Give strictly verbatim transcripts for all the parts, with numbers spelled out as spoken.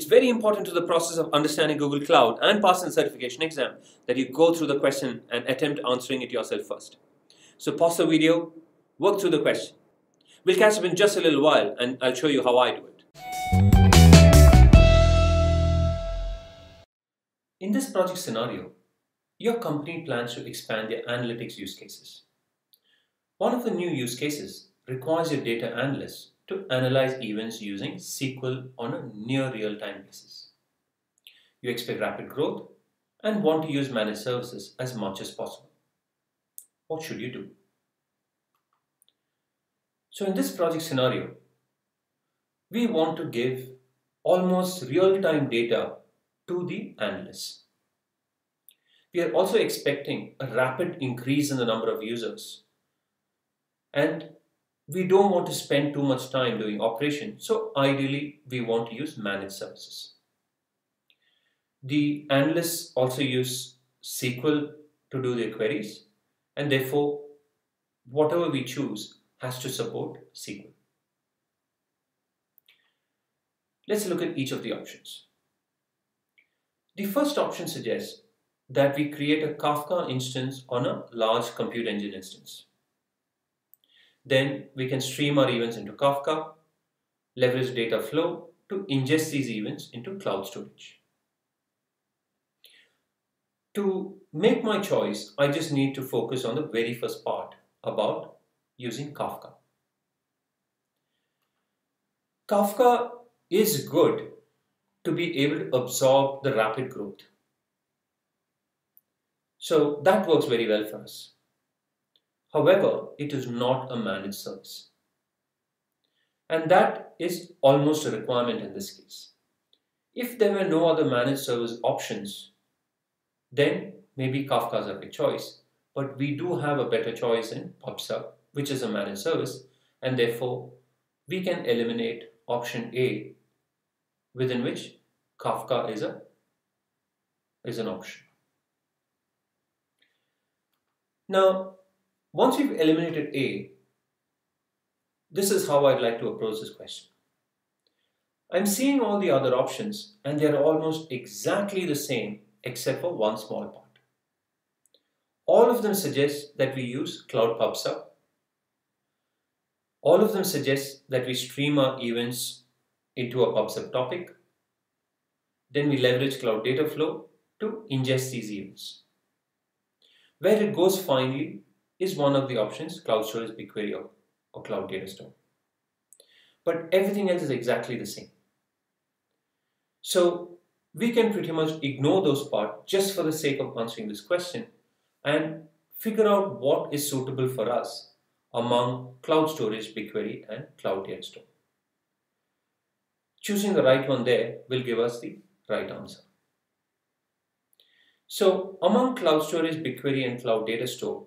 It's very important to the process of understanding Google Cloud and passing the certification exam that you go through the question and attempt answering it yourself first. So pause the video, work through the question. We'll catch up in just a little while and I'll show you how I do it. In this project scenario, your company plans to expand their analytics use cases. One of the new use cases requires your data analysts to analyze events using S Q L on a near real-time basis. You expect rapid growth and want to use managed services as much as possible. What should you do? So in this project scenario, we want to give almost real-time data to the analysts. We are also expecting a rapid increase in the number of users, and we don't want to spend too much time doing operations, so ideally we want to use managed services. The analysts also use S Q L to do their queries, and therefore whatever we choose has to support S Q L. Let's look at each of the options. The first option suggests that we create a Kafka instance on a large compute engine instance. Then we can stream our events into Kafka, leverage Dataflow to ingest these events into Cloud Storage. To make my choice, I just need to focus on the very first part about using Kafka. Kafka is good to be able to absorb the rapid growth. So that works very well for us. However, it is not a managed service. And that is almost a requirement in this case. If there were no other managed service options, then maybe Kafka is a good choice, but we do have a better choice in PubSub, which is a managed service, and therefore we can eliminate option A, within which Kafka is, a, is an option. Now, once we've eliminated A, this is how I'd like to approach this question. I'm seeing all the other options and they're almost exactly the same except for one small part. All of them suggest that we use Cloud PubSub. All of them suggest that we stream our events into a PubSub topic. Then we leverage Cloud Dataflow to ingest these events. Where it goes finally is one of the options, Cloud Storage, BigQuery, or, or Cloud Datastore. But everything else is exactly the same. So we can pretty much ignore those parts just for the sake of answering this question and figure out what is suitable for us among Cloud Storage, BigQuery, and Cloud Datastore. Choosing the right one there will give us the right answer. So among Cloud Storage, BigQuery, and Cloud Datastore,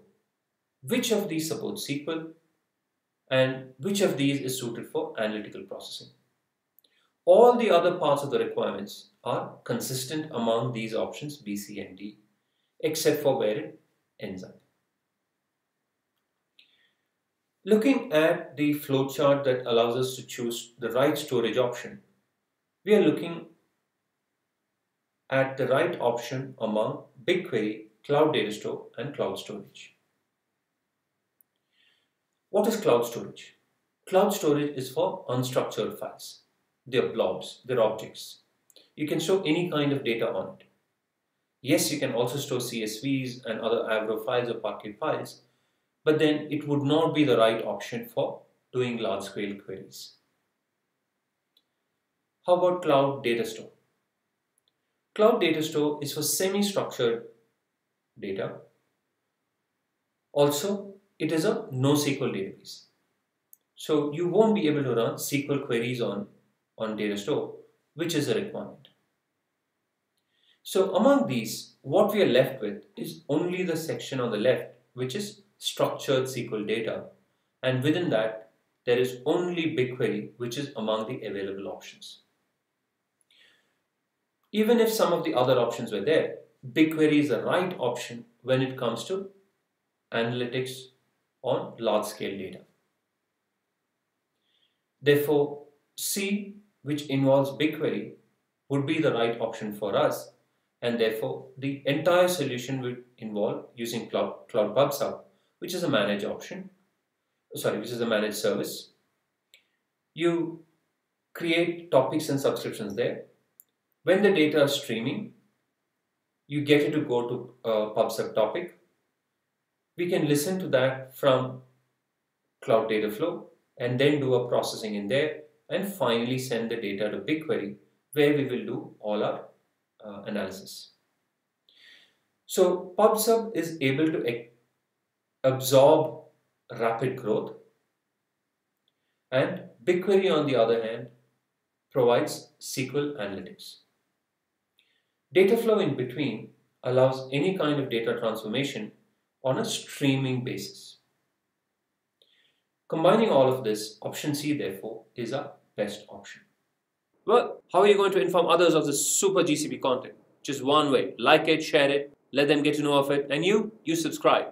which of these supports S Q L and which of these is suited for analytical processing? All the other parts of the requirements are consistent among these options B, C, and D, except for where it ends up. Looking at the flowchart that allows us to choose the right storage option, we are looking at the right option among BigQuery, Cloud Datastore, and Cloud Storage. What is Cloud Storage? Cloud Storage is for unstructured files. They're blobs, they're objects. You can store any kind of data on it. Yes, you can also store C S Vs and other Avro files or Parquet files, but then it would not be the right option for doing large-scale queries. How about Cloud Datastore? Cloud Datastore is for semi-structured data. Also, it is a no S Q L database. So you won't be able to run S Q L queries on, on Datastore, which is a requirement. So among these, what we are left with is only the section on the left, which is structured S Q L data. And within that, there is only BigQuery, which is among the available options. Even if some of the other options were there, BigQuery is the right option when it comes to analytics on large-scale data. Therefore, C, which involves BigQuery, would be the right option for us, and therefore the entire solution would involve using Cloud, Cloud PubSub, which is a managed option, sorry, which is a managed service. You create topics and subscriptions there. When the data is streaming, you get it to go to a PubSub topic. We can listen to that from Cloud Dataflow and then do a processing in there and finally send the data to BigQuery, where we will do all our uh, analysis. So PubSub is able to absorb rapid growth, and BigQuery on the other hand provides S Q L analytics. Dataflow in between allows any kind of data transformation on a streaming basis. Combining all of this, option C therefore is our best option. Well, how are you going to inform others of this super G C P content? Just one way: like it, share it, let them get to know of it, and you, you subscribe.